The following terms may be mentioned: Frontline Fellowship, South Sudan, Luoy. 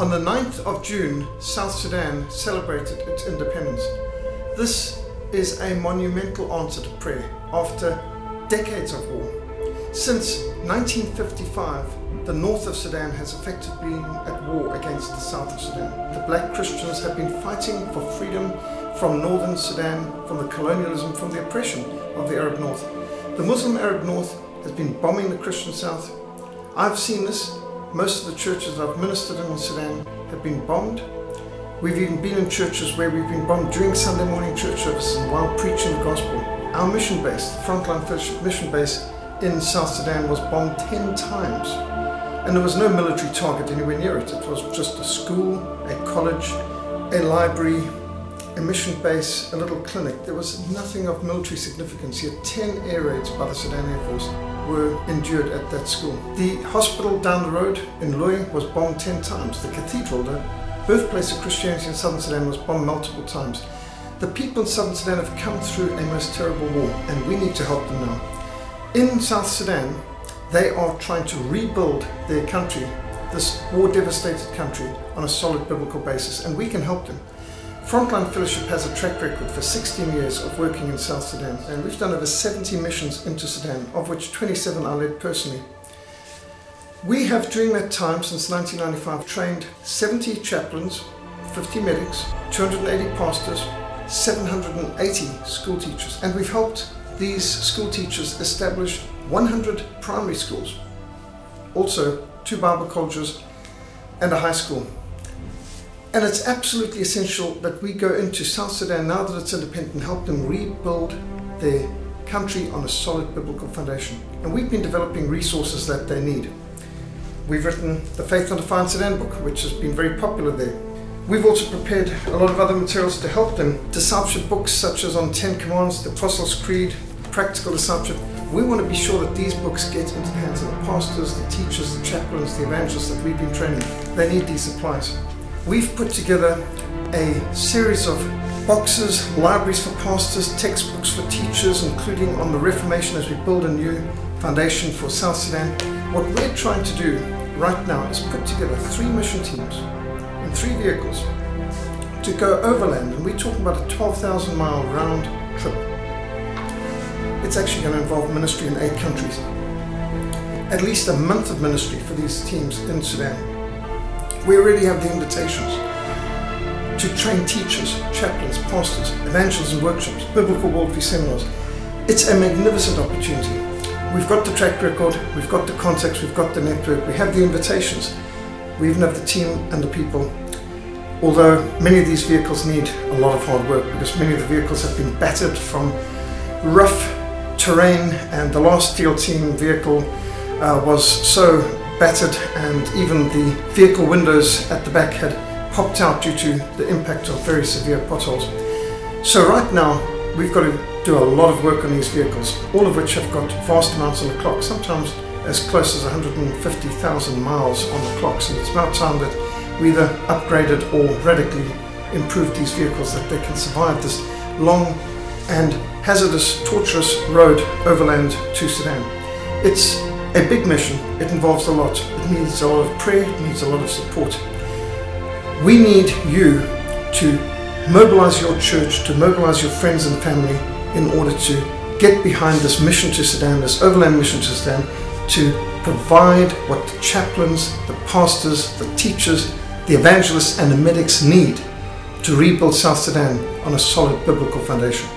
On the 9th of June, South Sudan celebrated its independence. This is a monumental answer to prayer after decades of war. Since 1955, the north of Sudan has effectively been at war against the south of Sudan. The black Christians have been fighting for freedom from northern Sudan, from the colonialism, from the oppression of the Arab north. The Muslim Arab north has been bombing the Christian south. I've seen this. Most of the churches that I've ministered in Sudan have been bombed. We've even been in churches where we've been bombed during Sunday morning church services while preaching the gospel. Our mission base, the Frontline Fellowship mission base in South Sudan, was bombed 10 times. And there was no military target anywhere near it. It was just a school, a college, a library, a mission base, a little clinic. There was nothing of military significance, yet 10 air raids by the Sudan Air Force were endured at that school. The hospital down the road in Luoy was bombed 10 times. The cathedral, the birthplace of Christianity in southern Sudan, was bombed multiple times. The people in southern Sudan have come through a most terrible war, and we need to help them now. In South Sudan, they are trying to rebuild their country, this war-devastated country, on a solid biblical basis, and we can help them. Frontline Fellowship has a track record for 16 years of working in South Sudan, and we've done over 70 missions into Sudan, of which 27 I led personally. We have, during that time, since 1995, trained 70 chaplains, 50 medics, 280 pastors, 780 school teachers, and we've helped these school teachers establish 100 primary schools, also 2 Bible colleges and a high school. And it's absolutely essential that we go into South Sudan, now that it's independent, and help them rebuild their country on a solid biblical foundation. And we've been developing resources that they need. We've written the Faith Under Fire Sudan book, which has been very popular there. We've also prepared a lot of other materials to help them. Discipleship books such as on 10 Commands, the Apostles' Creed, Practical Discipleship. We want to be sure that these books get into the hands of the pastors, the teachers, the chaplains, the evangelists that we've been training. They need these supplies. We've put together a series of boxes, libraries for pastors, textbooks for teachers, including on the Reformation as we build a new foundation for South Sudan. What we're trying to do right now is put together 3 mission teams in 3 vehicles to go overland, and we're talking about a 12,000-mile round trip. It's actually going to involve ministry in 8 countries. At least a month of ministry for these teams in Sudan. We already have the invitations to train teachers, chaplains, pastors, evangelism workshops, biblical worldview seminars. It's a magnificent opportunity. We've got the track record, we've got the contacts, we've got the network, we have the invitations. We even have the team and the people. Although many of these vehicles need a lot of hard work, because many of the vehicles have been battered from rough terrain, and the last SEAL team vehicle was so battered, and even the vehicle windows at the back had popped out due to the impact of very severe potholes. So right now we've got to do a lot of work on these vehicles, all of which have got vast amounts on the clock, sometimes as close as 150,000 miles on the clock. So it's about time that we either upgraded or radically improved these vehicles, that they can survive this long and hazardous, torturous road overland to Sudan. It's a big mission, it involves a lot, it needs a lot of prayer, it needs a lot of support. We need you to mobilise your church, to mobilise your friends and family in order to get behind this mission to Sudan, this overland mission to Sudan, to provide what the chaplains, the pastors, the teachers, the evangelists and the medics need to rebuild South Sudan on a solid biblical foundation.